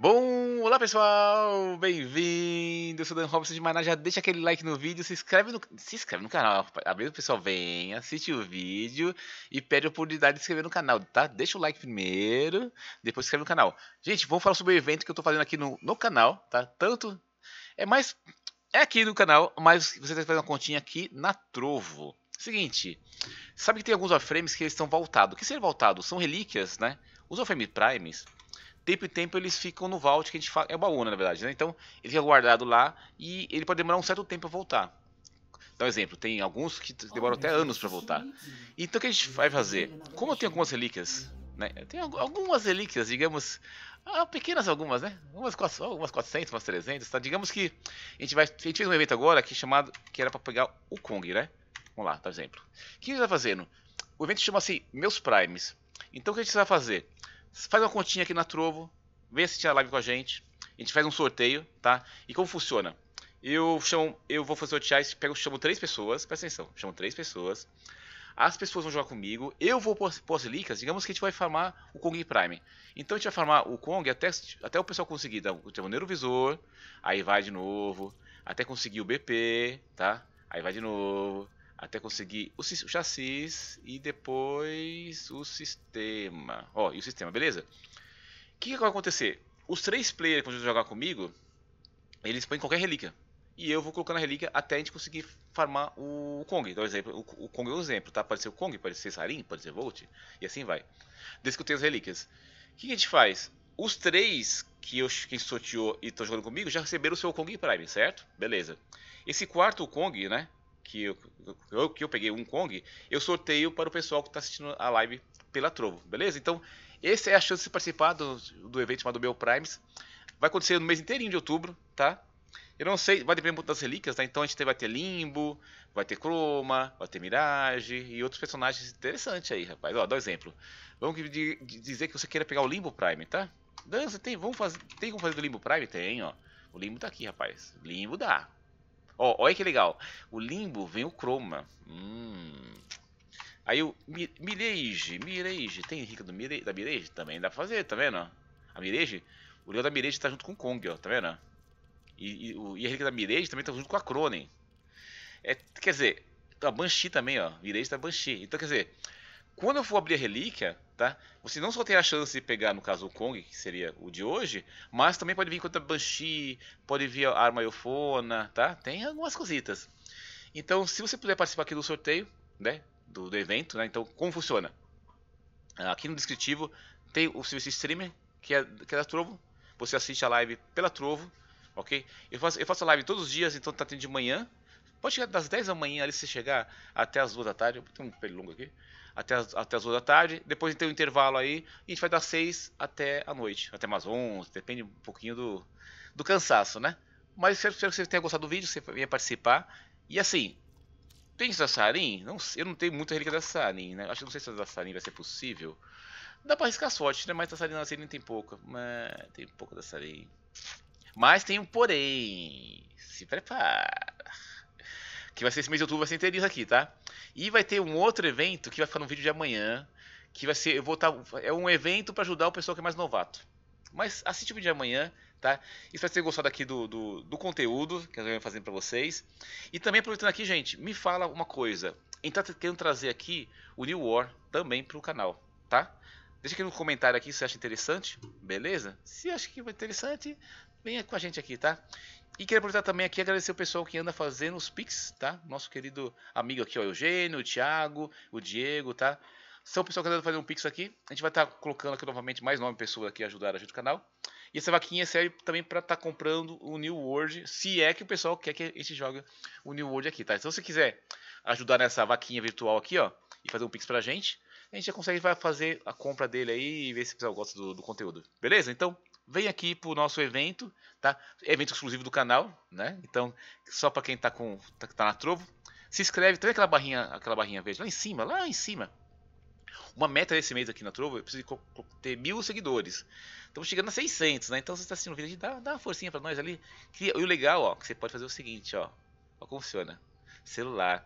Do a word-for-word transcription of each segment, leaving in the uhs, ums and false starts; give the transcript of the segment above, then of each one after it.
Bom, olá pessoal, bem-vindo, eu sou Dan Robson de Mirage. Já deixa aquele like no vídeo, se inscreve no, se inscreve no canal, o pessoal vem, assiste o vídeo e pede a oportunidade de se inscrever no canal, tá? Deixa o like primeiro, depois se inscreve no canal. Gente, vamos falar sobre o evento que eu tô fazendo aqui no, no canal, tá? Tanto, é mais, é aqui no canal, mas você tem que fazer uma continha aqui na Trovo. Seguinte, sabe que tem alguns Warframes que eles estão voltados. O que seria voltado? São relíquias, né? Os Warframe Primes, tempo e tempo eles ficam no Vault, que a gente fala, é o baú, né, na verdade, né? Então ele fica guardado lá e ele pode demorar um certo tempo para voltar. Dá um exemplo, tem alguns que demoram até anos para voltar. Então o que a gente vai fazer? Como eu tenho algumas relíquias, né? Eu tenho algumas relíquias, digamos, ah, pequenas algumas, né? Umas quatrocentas, umas trezentas, tá? Digamos que a gente, vai, a gente fez um evento agora que, chamado, que era para pegar o Kong, né? Vamos lá, dá um exemplo. O que a gente está fazendo? O evento chama-se MEUS Primes. Então o que a gente vai fazer? Faz uma continha aqui na Trovo, vem assistir a live com a gente, a gente faz um sorteio, tá? E como funciona? Eu chamo, eu vou fazer sortear, eu chamo três pessoas, presta atenção, chamo três pessoas, as pessoas vão jogar comigo, eu vou pôr as relíquias, digamos que a gente vai farmar o Kong Prime. Então a gente vai farmar o Kong até, até o pessoal conseguir dar o neurovisor, aí vai de novo, até conseguir o B P, tá? Aí vai de novo, até conseguir o chassis e depois o sistema. Ó, oh, e o sistema, beleza? O que, que vai acontecer? Os três players que vão jogar comigo, eles põem qualquer relíquia. E eu vou colocando a relíquia até a gente conseguir farmar o Kong. Então, exemplo, o Kong é um exemplo, tá? Pode ser o Kong, pode ser Sarin, pode ser Volt, e assim vai. Desde que eu tenho as relíquias. O que, que a gente faz? Os três que eu, quem sorteou e estão jogando comigo já receberam o seu Kong Prime, certo? Beleza. Esse quarto Kong, né? Que eu, eu, que eu peguei um Kong, eu sorteio para o pessoal que está assistindo a live pela Trovo, beleza? Então, essa é a chance de participar do, do evento chamado MEUS Primes. Vai acontecer no mês inteirinho de outubro, tá? Eu não sei, vai depender muito das relíquias, tá? Então a gente vai ter Limbo, vai ter Chroma, vai ter Mirage e outros personagens interessantes aí, rapaz. Ó, dá um exemplo. Vamos dizer que você queira pegar o Limbo Prime, tá? Dança, tem, vamos fazer, tem como fazer do Limbo Prime? Tem, ó. O Limbo tá aqui, rapaz. Limbo dá. Ó, oh, olha que legal. O Limbo vem o Chroma. Hum. Aí o Mi Mirage. Mirage. Tem rica do Mire da Mirage? Também dá pra fazer, tá vendo? A Mirage. O leão da Mirage tá junto com o Kong, ó. Tá vendo? E, e, o, e a rica da Mirage também tá junto com a Cronen. É, quer dizer, a Banshee também, ó. Mirage da Banshee. Então, quer dizer, quando eu for abrir a relíquia, tá? Você não só tem a chance de pegar, no caso, o Kong, que seria o de hoje, mas também pode vir contra a Banshee, pode vir a arma eufona, tá? Tem algumas cositas. Então, se você puder participar aqui do sorteio, né? Do, do evento, né? Então, como funciona? Aqui no descritivo tem o C V C Streamer, que é, que é da Trovo. Você assiste a live pela Trovo, ok? Eu faço, eu faço a live todos os dias, então tá tendo de manhã. Pode chegar das dez da manhã, ali se chegar até as duas da tarde. Eu tenho um pelo longo aqui. Até as, até as duas da tarde. Depois tem um intervalo aí. E a gente vai das seis até a noite. Até mais onze. Depende um pouquinho do, do cansaço, né? Mas espero, espero que você tenha gostado do vídeo. Você venha participar. E assim, tem isso da Sarin? Não, eu não tenho muita relíquia da Sarin, né? Acho que não sei se a da Sarin vai ser possível. Dá pra arriscar sorte, né? Mas da Sarin, da Sarin tem pouca. Mas tem pouca da Sarin. Mas tem um porém. Se prepara. Que vai ser esse mês de outubro, vai ser inteirinho aqui, tá? E vai ter um outro evento que vai ficar no vídeo de amanhã. Que vai ser, eu vou tá, é um evento para ajudar o pessoal que é mais novato. Mas assiste o vídeo de amanhã, tá? Espero que vocês tenham gostado aqui do, do, do conteúdo que eu venho fazendo para vocês. E também aproveitando aqui, gente, me fala uma coisa. Eu tô querendo trazer aqui o New War também pro canal, tá? Deixa aqui no comentário aqui se você acha interessante, beleza? Se acha que vai interessante, venha com a gente aqui, tá? E quero aproveitar também aqui e agradecer o pessoal que anda fazendo os Pix, tá? Nosso querido amigo aqui, ó, o Eugênio, o Thiago, o Diego, tá? São o pessoal que anda fazendo um Pix aqui. A gente vai estar tá colocando aqui novamente mais nove pessoas aqui a ajudar a gente no canal. E essa vaquinha serve também para estar tá comprando o New World, se é que o pessoal quer que a gente jogue o New World aqui, tá? Então se você quiser ajudar nessa vaquinha virtual aqui, ó, e fazer um Pix pra gente, a gente já consegue vai fazer a compra dele aí e ver se o pessoal gosta do, do conteúdo. Beleza? Então, vem aqui pro nosso evento, tá? Evento exclusivo do canal, né? Então, só para quem tá com tá, tá na Trovo, se inscreve, tem aquela barrinha, aquela barrinha verde lá em cima, lá em cima. Uma meta desse mês aqui na Trovo, eu preciso ter mil seguidores. Estamos chegando a seiscentos, né? Então, se você tá assistindo o vídeo, dá, dá uma forcinha para nós ali. E o legal, ó, que você pode fazer o seguinte, ó. Ó como funciona. Celular.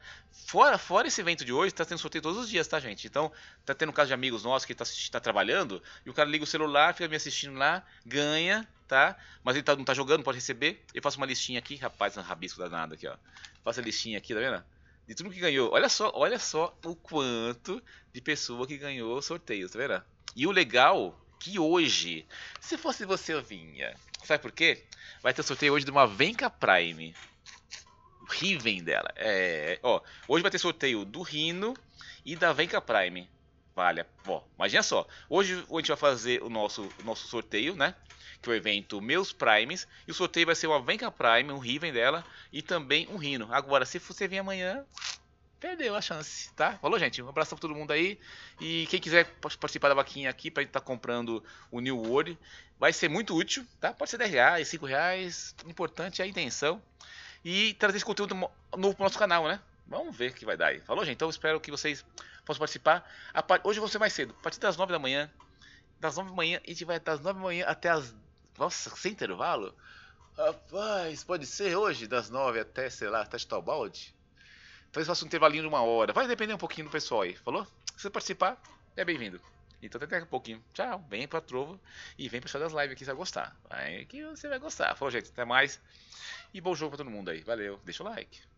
Fora, fora esse evento de hoje, tá tendo sorteio todos os dias, tá, gente? Então, tá tendo um caso de amigos nossos que tá, tá trabalhando, e o cara liga o celular, fica me assistindo lá, ganha, tá? Mas ele tá, não tá jogando, pode receber. Eu faço uma listinha aqui, rapaz, um rabisco danado aqui, ó. Faço a listinha aqui, tá vendo? De tudo que ganhou. Olha só, olha só o quanto de pessoa que ganhou sorteios, tá vendo? E o legal que hoje, se fosse você, eu vinha. Sabe por quê? Vai ter sorteio hoje de uma Venka Prime. Riven dela. É, ó, hoje vai ter sorteio do Rino e da Venka Prime. Vale, ó, imagina só. Hoje a gente vai fazer o nosso, o nosso sorteio, né? Que é o evento MEUS Primes. E o sorteio vai ser uma Venka Prime, um Riven dela e também um Rino. Agora, se você vir amanhã, perdeu a chance, tá? Falou, gente. Um abraço pra todo mundo aí. E quem quiser participar da vaquinha aqui pra gente tá comprando o New World, vai ser muito útil, tá? Pode ser dez reais, cinco reais. O importante é a intenção. E trazer esse conteúdo novo pro nosso canal, né? Vamos ver o que vai dar aí. Falou, gente? Então, espero que vocês possam participar. Hoje eu vou ser mais cedo. A partir das nove da manhã. Das nove da manhã. A gente vai das nove da manhã até as... Nossa, sem intervalo? Rapaz, pode ser hoje? Das nove até, sei lá, até chutar o balde? Talvez faça um intervalinho de uma hora. Vai depender um pouquinho do pessoal aí. Falou? Se você participar, é bem-vindo. Então, até daqui a pouquinho. Tchau. Vem pra Trovo. E vem pro show das lives aqui, você vai gostar. Vai que você vai gostar. Falou, gente. Até mais. E bom jogo pra todo mundo aí. Valeu. Deixa o like.